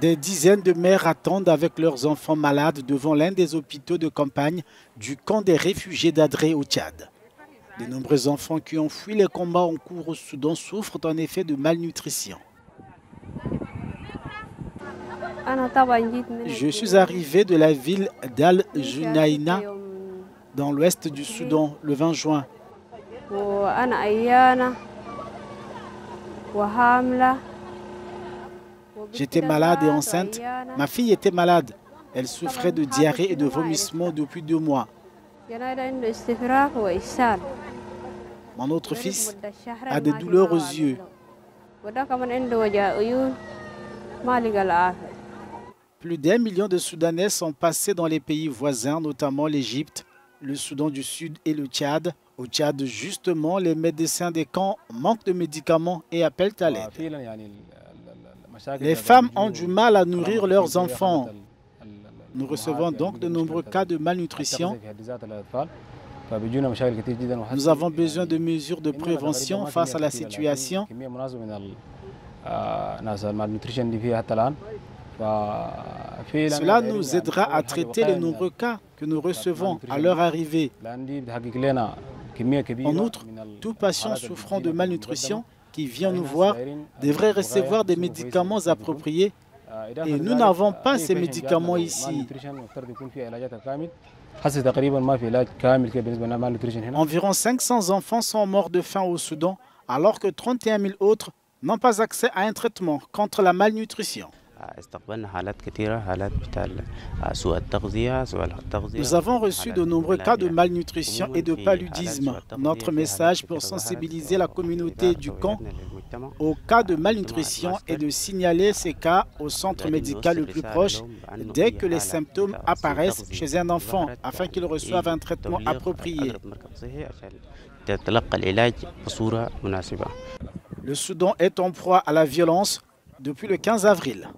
Des dizaines de mères attendent avec leurs enfants malades devant l'un des hôpitaux de campagne du camp des réfugiés d'Adré au Tchad. De nombreux enfants qui ont fui les combats en cours au Soudan souffrent en effet de malnutrition. Je suis arrivé de la ville d'Al-Junaïna, dans l'ouest du Soudan, le 20 juin. J'étais malade et enceinte. Ma fille était malade. Elle souffrait de diarrhée et de vomissements depuis 2 mois. Mon autre fils a des douleurs aux yeux. Plus d'1 million de Soudanais sont passés dans les pays voisins, notamment l'Égypte, le Soudan du Sud et le Tchad. Au Tchad, justement, les médecins des camps manquent de médicaments et appellent à l'aide. Les femmes ont du mal à nourrir leurs enfants. Nous recevons donc de nombreux cas de malnutrition. Nous avons besoin de mesures de prévention face à la situation. Cela nous aidera à traiter les nombreux cas que nous recevons à leur arrivée. En outre, tout patient souffrant de malnutrition qui vient nous voir devrait recevoir des médicaments appropriés et nous n'avons pas ces médicaments ici. Environ 500 enfants sont morts de faim au Soudan alors que 31 000 autres n'ont pas accès à un traitement contre la malnutrition. Nous avons reçu de nombreux cas de malnutrition et de paludisme. Notre message pour sensibiliser la communauté du camp aux cas de malnutrition est de signaler ces cas au centre médical le plus proche dès que les symptômes apparaissent chez un enfant afin qu'il reçoive un traitement approprié. Le Soudan est en proie à la violence depuis le 15 avril.